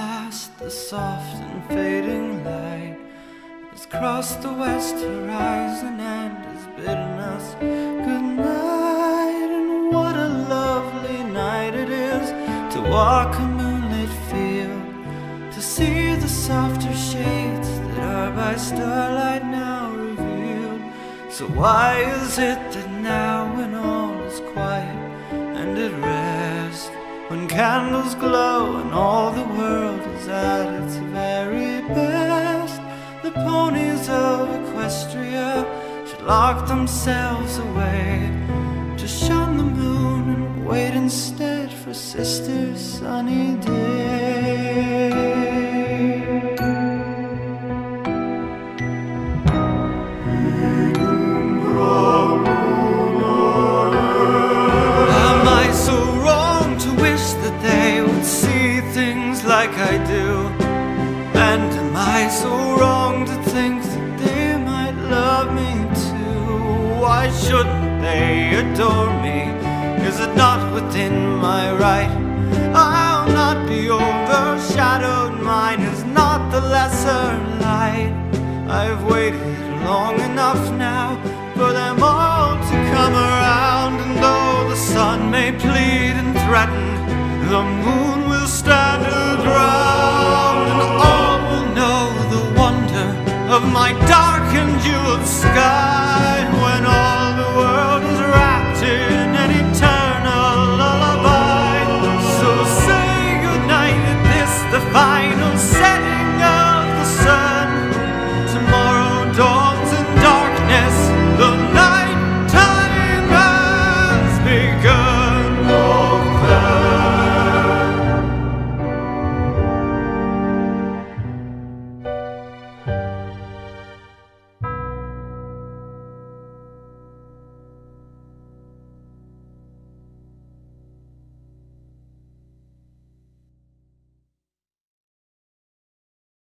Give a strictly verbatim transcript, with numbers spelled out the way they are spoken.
last, the soft and fading light has crossed the west horizon and has bidden us good night. And what a lovely night it is to walk a moonlit field, to see the softer shades that are by starlight now revealed. So why is it that now when all is quiet and at rest, when candles glow and all the world is at its very best, the ponies of Equestria should lock themselves away to shun the moon and wait instead for sister sunny day? Like I do, and am I so wrong to think that they might love me too? Why shouldn't they adore me? Is it not within my right? I'll not be overshadowed, mine is not the lesser light. I've waited long enough now for them all to come around, and though the sun may plead and threaten, the moon will stand her ground, and all will know the wonder of my dark and jeweled sky.